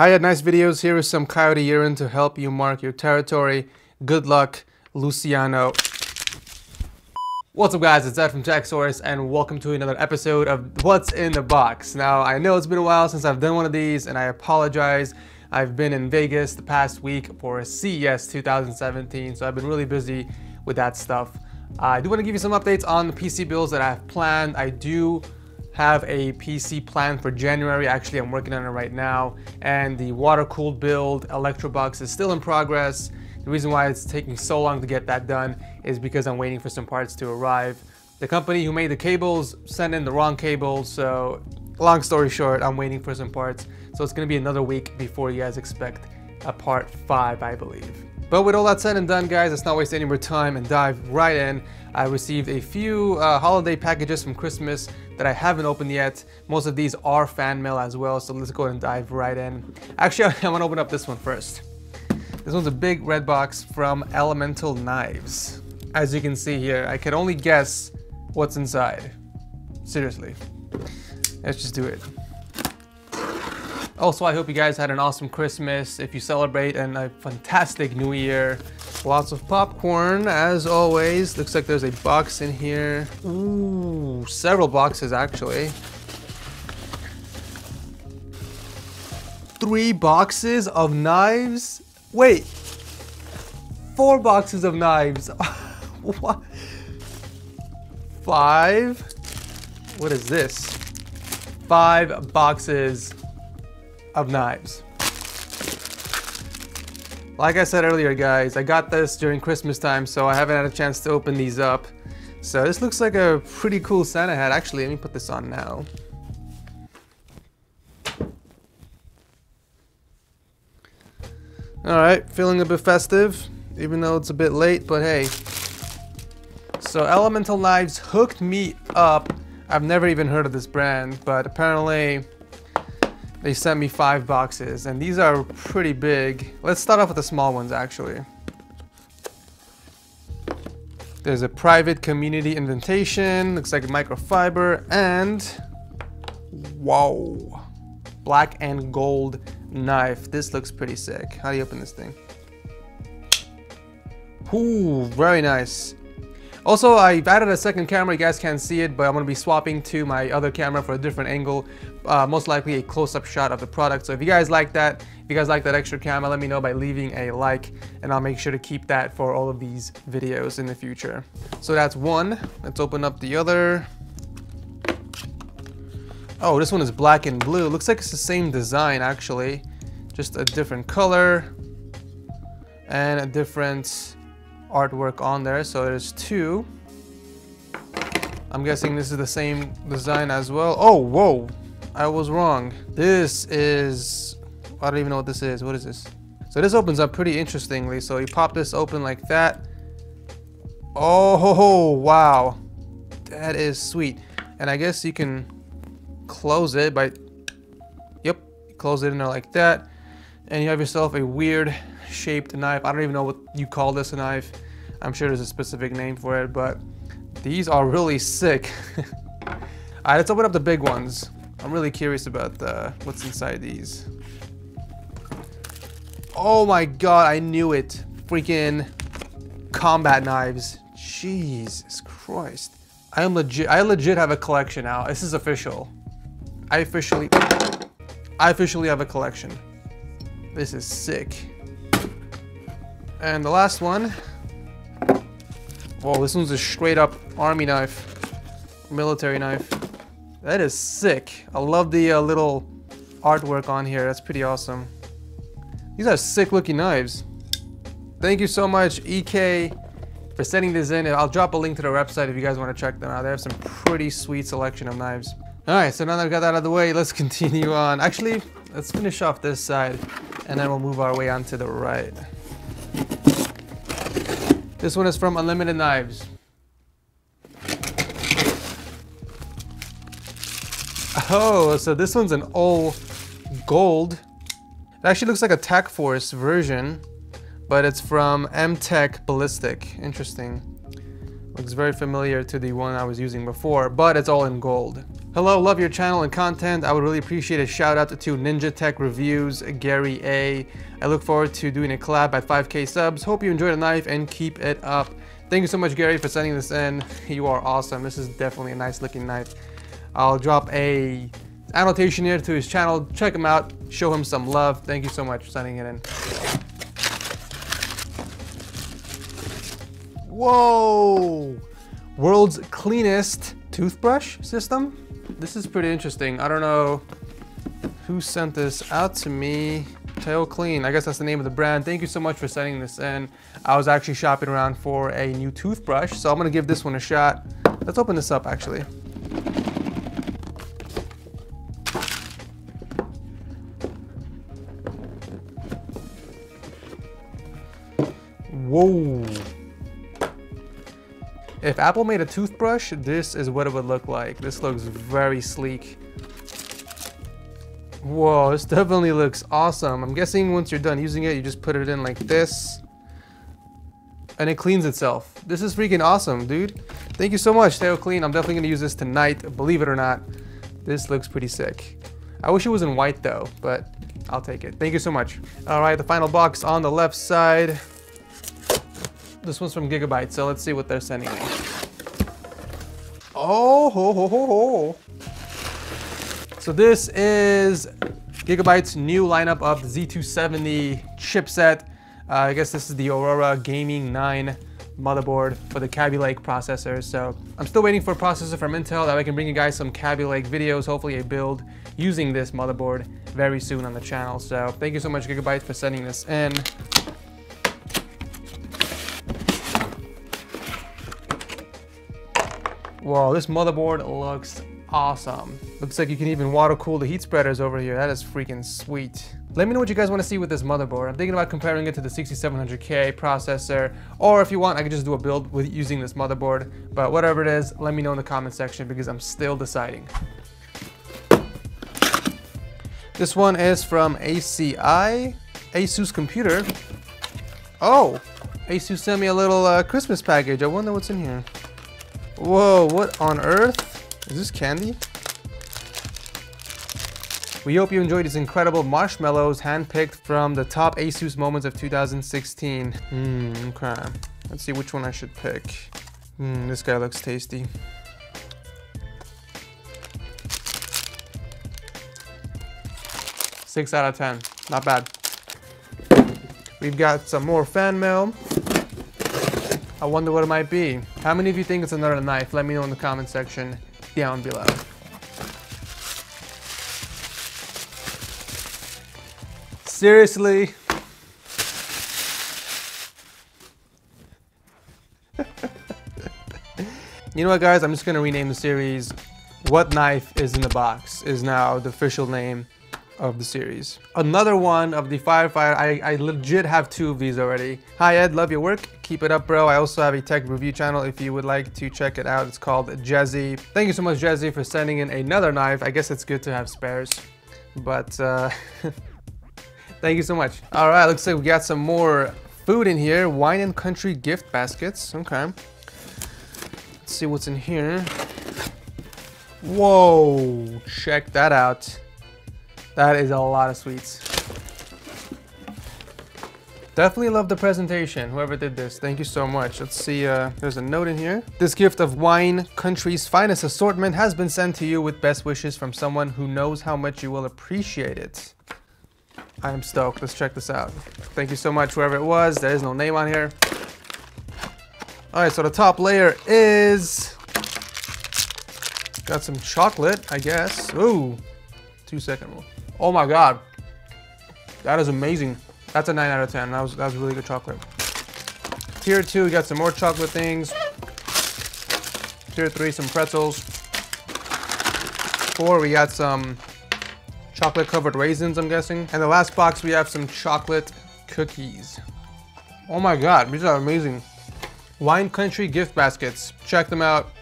Hi at Nice Videos, here is some Coyote Urine to help you mark your territory. Good luck, Luciano. What's up guys, it's Ed from TechSource and welcome to another episode of What's in the Box. Now I know it's been a while since I've done one of these and I apologize. I've been in Vegas the past week for CES 2017, so I've been really busy with that stuff. I do want to give you some updates on the PC builds that I've planned. I do have a PC plan for January. Actually, I'm working on it right now. And the water-cooled build, ElectroBox, is still in progress. The reason why it's taking so long to get that done is because I'm waiting for some parts to arrive. The company who made the cables sent in the wrong cables, so long story short, I'm waiting for some parts. So it's gonna be another week before you guys expect a part 5, I believe. But with all that said and done, guys, let's not waste any more time and dive right in. I received a few holiday packages from Christmas that I haven't opened yet. Most of these are fan mail as well, so let's go ahead and dive right in. Actually, I want to open up this one first. This one's a big red box from Elemental Knives. As you can see here, I can only guess what's inside. Seriously. Let's just do it. Also, I hope you guys had an awesome Christmas if you celebrate, and a fantastic New Year. Lots of popcorn, as always. Looks like there's a box in here. Ooh, several boxes, actually. 3 boxes of knives? Wait, 4 boxes of knives. What? 5? What is this? 5 boxes of knives. Like I said earlier, guys, I got this during Christmas time, so I haven't had a chance to open these up. So this looks like a pretty cool Santa hat. Actually, let me put this on now. Alright, feeling a bit festive, even though it's a bit late, but hey. So Elemental Knives hooked me up. I've never even heard of this brand, but apparently they sent me 5 boxes, and these are pretty big. Let's start off with the small ones, actually. There's a private community invitation, looks like microfiber, and whoa, black and gold knife. This looks pretty sick. How do you open this thing? Ooh, very nice. Also, I've added a second camera, you guys can't see it, but I'm going to be swapping to my other camera for a different angle, most likely a close-up shot of the product. So if you guys like that, if you guys like that extra camera, let me know by leaving a like, and I'll make sure to keep that for all of these videos in the future. So that's one. Let's open up the other. Oh, this one is black and blue. Looks like it's the same design, actually. Just a different color and a different artwork on there. So there's 2. I'm guessing this is the same design as well. Oh, whoa, I was wrong. This is, I don't even know what this is. What is this? So this opens up pretty interestingly. So you pop this open like that. Oh, wow, that is sweet. And I guess you can close it by, yep, close it in there like that, and you have yourself a weird shaped knife. I don't even know what you call this, a knife. I'm sure there's a specific name for it, but these are really sick. All right, let's open up the big ones. I'm really curious about what's inside these. Oh my god, I knew it. Freaking combat knives. Jesus Christ. I legit have a collection now. This is official. I officially have a collection. This is sick. And the last one. Whoa, this one's a straight up army knife. Military knife. That is sick. I love the little artwork on here. That's pretty awesome. These are sick looking knives. Thank you so much, EK, for sending this in. I'll drop a link to their website if you guys want to check them out. They have some pretty sweet selection of knives. Alright, so now that I've got that out of the way, let's continue on. Actually, let's finish off this side and then we'll move our way on to the right. This one is from Unlimited Knives. Oh, so this one's an all gold. It actually looks like a Tac Force version, but it's from Mtech Ballistic. Interesting. Looks very familiar to the one I was using before, but it's all in gold. Hello, love your channel and content. I would really appreciate a shout out to Ninja Tech Reviews, Gary A. I look forward to doing a collab at 5K subs. Hope you enjoy the knife and keep it up. Thank you so much, Gary, for sending this in. You are awesome. This is definitely a nice looking knife. I'll drop a annotation here to his channel. Check him out. Show him some love. Thank you so much for sending it in. Whoa! World's cleanest toothbrush system? This is pretty interesting. I don't know who sent this out to me. Tail Clean, I guess that's the name of the brand. Thank you so much for sending this in. I was actually shopping around for a new toothbrush, so I'm gonna give this one a shot. Let's open this up, actually. Whoa. If Apple made a toothbrush, this is what it would look like. This looks very sleek. Whoa, this definitely looks awesome. I'm guessing once you're done using it, you just put it in like this. And it cleans itself. This is freaking awesome, dude. Thank you so much, Tail Clean. I'm definitely gonna use this tonight, believe it or not. This looks pretty sick. I wish it was in white though, but I'll take it. Thank you so much. All right, the final box on the left side. This one's from Gigabyte, so let's see what they're sending me. Oh, ho, ho, ho, ho. So this is Gigabyte's new lineup of the Z270 chipset. I guess this is the Aurora Gaming 9 motherboard for the Kaby Lake processor. So I'm still waiting for a processor from Intel that I can bring you guys some Kaby Lake videos, hopefully a build using this motherboard very soon on the channel. So thank you so much, Gigabyte, for sending this in. Whoa, this motherboard looks awesome. Looks like you can even water cool the heat spreaders over here. That is freaking sweet. Let me know what you guys want to see with this motherboard. I'm thinking about comparing it to the 6700K processor, or if you want, I could just do a build with using this motherboard. But whatever it is, let me know in the comment section because I'm still deciding. This one is from ACI, Asus Computer. Oh, Asus sent me a little Christmas package. I wonder what's in here. Whoa, what on earth? Is this candy? We hope you enjoyed these incredible marshmallows handpicked from the top Asus moments of 2016. Okay. Let's see which one I should pick. This guy looks tasty. Six out of 10, not bad. We've got some more fan mail. I wonder what it might be. How many of you think it's another knife? Let me know in the comment section down below. Seriously? You know what, guys? I'm just gonna rename the series. What Knife is in the Box is now the official name of the series. Another one of the firefighter. I legit have two of these already. Hi Ed, love your work. Keep it up, bro. I also have a tech review channel if you would like to check it out. It's called Jazzy. Thank you so much, Jazzy, for sending in another knife. I guess it's good to have spares, but thank you so much. All right, looks like we got some more food in here. Wine and Country Gift Baskets. Okay. Let's see what's in here. Whoa, check that out. That is a lot of sweets. Definitely love the presentation, whoever did this. Thank you so much. Let's see, there's a note in here. This gift of wine, country's finest assortment, has been sent to you with best wishes from someone who knows how much you will appreciate it. I am stoked. Let's check this out. Thank you so much, whoever it was. There is no name on here. All right, so the top layer is... got some chocolate, I guess. Ooh, 2 second rule. Oh my God, that is amazing. That's a 9 out of 10. That was really good chocolate. Tier 2, we got some more chocolate things. Tier 3, some pretzels. 4, we got some chocolate covered raisins, I'm guessing. And the last box, we have some chocolate cookies. Oh my God, these are amazing. Wine Country Gift Baskets. Check them out.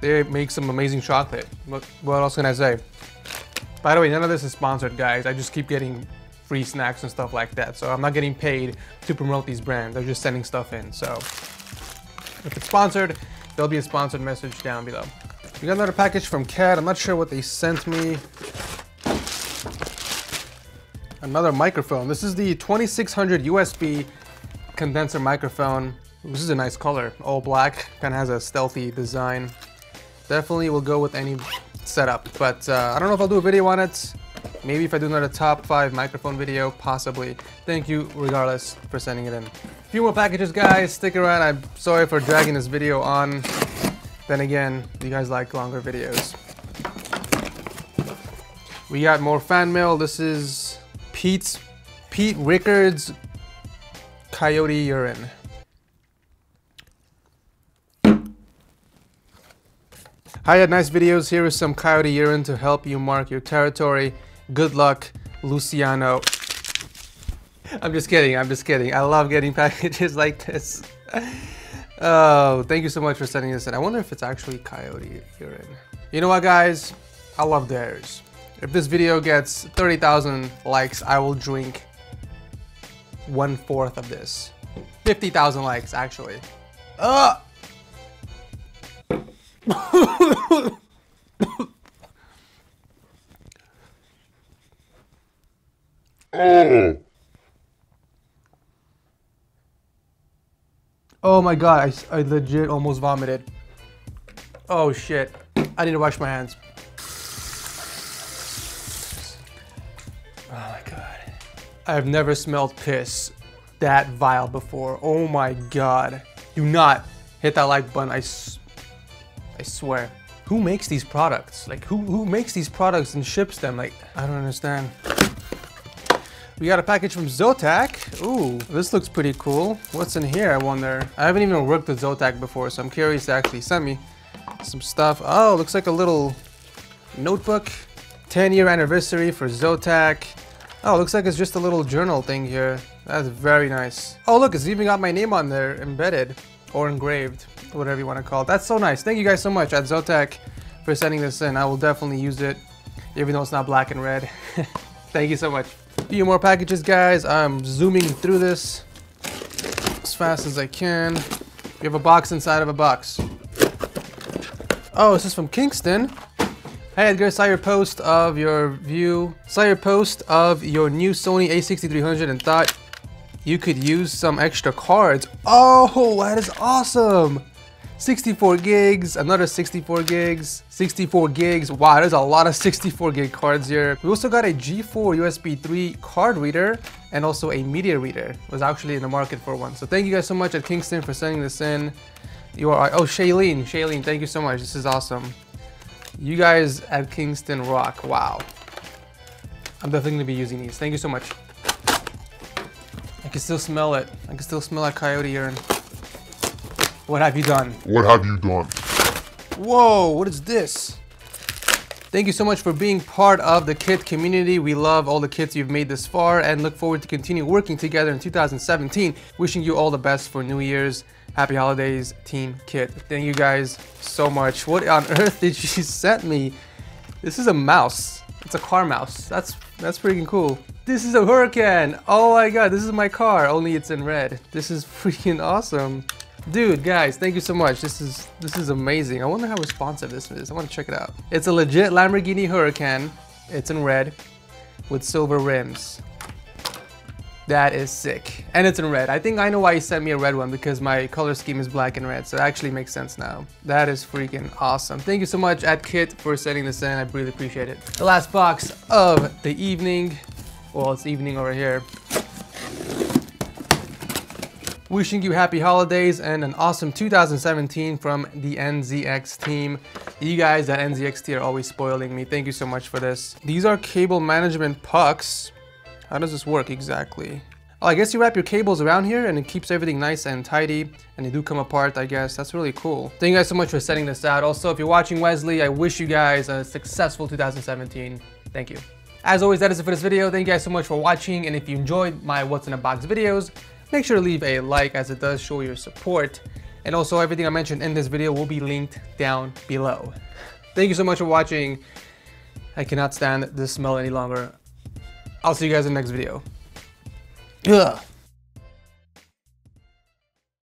They make some amazing chocolate. What else can I say? By the way, none of this is sponsored, guys. I just keep getting free snacks and stuff like that. So I'm not getting paid to promote these brands. They're just sending stuff in. So if it's sponsored, There'll be a sponsored message down below. We got another package from Cat. I'm not sure what they sent me. Another microphone. This is the 2600 USB condenser microphone. This is a nice color, all black, kind of has a stealthy design. Definitely will go with any setup, but I don't know if I'll do a video on it. Maybe if I do another top 5 microphone video, possibly. Thank you, regardless, for sending it in. A few more packages, guys. Stick around. I'm sorry for dragging this video on. Then again, you guys like longer videos. We got more fan mail. This is Pete Rickard's Coyote Urine. Hi, at Nice Videos, here is some Coyote Urine to help you mark your territory. Good luck, Luciano. I'm just kidding. I love getting packages like this. Oh, thank you so much for sending this in. I wonder if it's actually Coyote Urine. You know what, guys? I love theirs. If this video gets 30,000 likes, I will drink 1/4 of this. 50,000 likes, actually. Ugh! Oh my god, I legit almost vomited. Oh shit, I need to wash my hands. Oh my god. I've never smelled piss that vile before. Oh my god. Do not hit that like button. I swear. Who makes these products? Like, who makes these products and ships them? Like, I don't understand. We got a package from Zotac. Ooh, this looks pretty cool. What's in here, I wonder? I haven't even worked with Zotac before, so I'm curious to actually send me some stuff. Oh, looks like a little notebook. 10-year anniversary for Zotac. Oh, looks like it's just a little journal thing here. That's very nice. Oh, look, it's even got my name on there embedded or engraved, whatever you want to call it. That's so nice. Thank you guys so much at Zotac for sending this in. I will definitely use it, even though it's not black and red. Thank you so much. A few more packages, guys. I'm zooming through this as fast as I can. We have a box inside of a box. Oh, this is from Kingston. Hey Edgar, saw your post of your new Sony a6300 and thought you could use some extra cards. Oh, that is awesome. 64 gigs, another 64 gigs, 64 gigs. Wow, there's a lot of 64 gig cards here. We also got a G4 USB 3 card reader and also a media reader. I was actually in the market for one. So thank you guys so much at Kingston for sending this in. You are, oh, Shailene, thank you so much. This is awesome. You guys at Kingston rock, wow. I'm definitely gonna be using these. Thank you so much. I can still smell it. I can still smell that coyote urine. What have you done? What have you done? Whoa, what is this? Thank you so much for being part of the kit community. We love all the kits you've made this far and look forward to continue working together in 2017. Wishing you all the best for New Year's. Happy holidays, Team Kit. Thank you guys so much. What on earth did she send me? This is a mouse. It's a car mouse. That's freaking cool. This is a Huracan. Oh my god, this is my car, only it's in red. This is freaking awesome. Dude, guys, thank you so much. This is amazing. I wonder how responsive this is. I want to check it out. It's a legit Lamborghini Huracan. It's in red with silver rims. That is sick. And it's in red. I think I know why he sent me a red one, because my color scheme is black and red, so it actually makes sense now. That is freaking awesome. Thank you so much at Kit for sending this in. I really appreciate it. The last box of the evening. Well, it's evening over here. Wishing you happy holidays and an awesome 2017 from the NZX team. You guys at NZXT are always spoiling me. Thank you so much for this. These are cable management pucks. How does this work exactly? Oh, I guess you wrap your cables around here and it keeps everything nice and tidy, and they do come apart, I guess. That's really cool. Thank you guys so much for sending this out. Also, if you're watching Wesley, I wish you guys a successful 2017. Thank you. As always, that is it for this video. Thank you guys so much for watching, and if you enjoyed my What's in a Box videos, make sure to leave a like, as it does show your support. And also, everything I mentioned in this video will be linked down below. Thank you so much for watching. I cannot stand this smell any longer. I'll see you guys in the next video. Ugh.